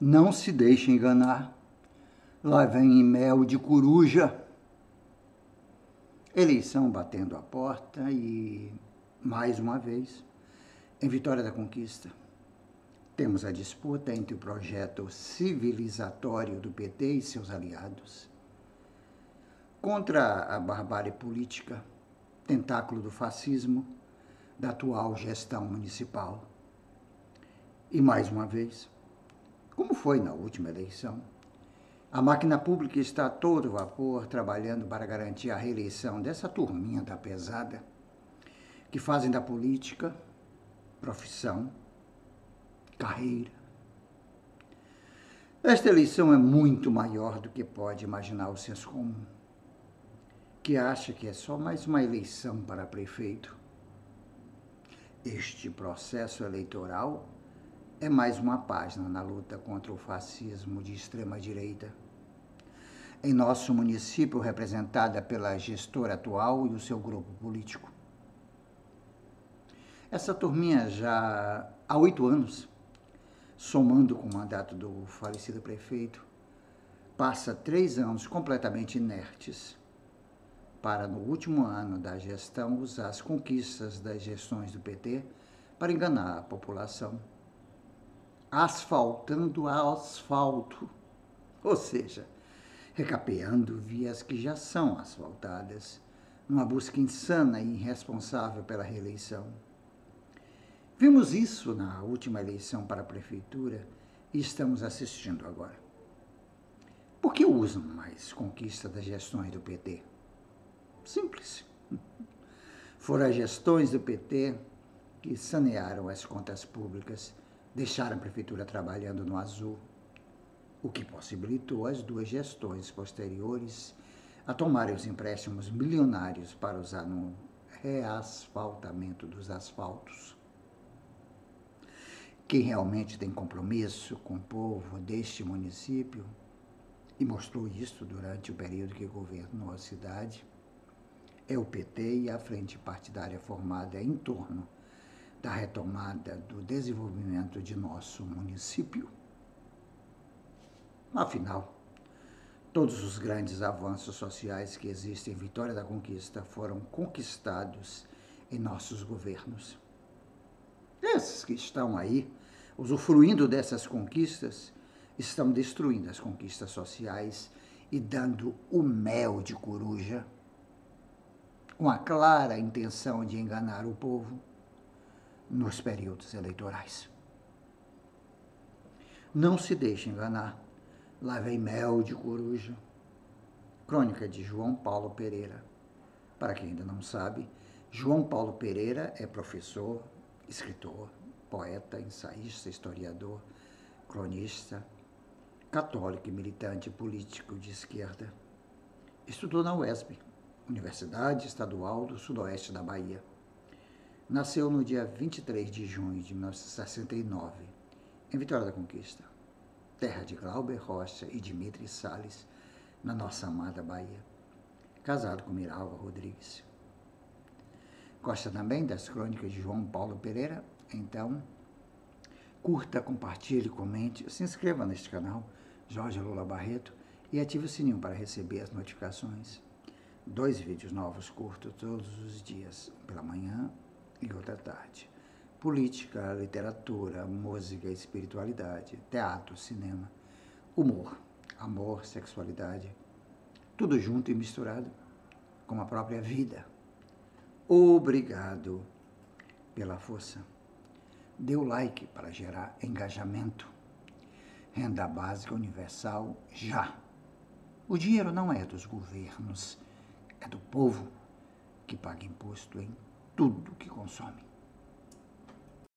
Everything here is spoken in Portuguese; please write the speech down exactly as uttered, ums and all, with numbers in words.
Não se deixe enganar. Lá vem mel de coruja. Eleição batendo a porta e, mais uma vez, em Vitória da Conquista, temos a disputa entre o projeto civilizatório do P T e seus aliados contra a barbárie política, tentáculo do fascismo, da atual gestão municipal. E, mais uma vez, como foi na última eleição, a máquina pública está a todo vapor trabalhando para garantir a reeleição dessa turminha da pesada que fazem da política profissão, carreira. Esta eleição é muito maior do que pode imaginar o senso comum, que acha que é só mais uma eleição para prefeito. Este processo eleitoral é mais uma página na luta contra o fascismo de extrema-direita. Em nosso município, representada pela gestora atual e o seu grupo político. Essa turminha já há oito anos, somando com o mandato do falecido prefeito, passa três anos completamente inertes para, no último ano da gestão, usar as conquistas das gestões do P T para enganar a população, asfaltando asfalto, ou seja, recapeando vias que já são asfaltadas, numa busca insana e irresponsável pela reeleição. Vimos isso na última eleição para a prefeitura e estamos assistindo agora. Por que usam mais conquista das gestões do P T? Simples. Foram as gestões do P T que sanearam as contas públicas, deixaram a prefeitura trabalhando no azul, o que possibilitou as duas gestões posteriores a tomarem os empréstimos milionários para usar no reasfaltamento dos asfaltos. Quem realmente tem compromisso com o povo deste município, e mostrou isso durante o período que governou a cidade, é o P T e a frente partidária formada em torno da retomada do desenvolvimento de nosso município. Afinal, todos os grandes avanços sociais que existem em Vitória da Conquista foram conquistados em nossos governos. Esses que estão aí, usufruindo dessas conquistas, estão destruindo as conquistas sociais e dando o mel de coruja, com a clara intenção de enganar o povo nos períodos eleitorais. Não se deixe enganar. Lá vem mel de coruja. Crônica de João Paulo Pereira. Para quem ainda não sabe, João Paulo Pereira é professor, escritor, poeta, ensaísta, historiador, cronista, católico e militante político de esquerda. Estudou na U E S B, Universidade Estadual do Sudoeste da Bahia. Nasceu no dia vinte e três de junho de mil novecentos e sessenta e nove, em Vitória da Conquista, terra de Glauber Rocha e Dimitri Sales, na nossa amada Bahia, casado com Miralva Rodrigues. Gosta também das crônicas de João Paulo Pereira? Então, curta, compartilhe, comente, se inscreva neste canal, Jorge Lula Barreto, e ative o sininho para receber as notificações. Dois vídeos novos curtos todos os dias, pela manhã e outra tarde. Política, literatura, música, espiritualidade, teatro, cinema, humor, amor, sexualidade, tudo junto e misturado com a própria vida. Obrigado pela força. Dê o like para gerar engajamento. Renda básica universal já. O dinheiro não é dos governos, é do povo que paga imposto em tudo que consome.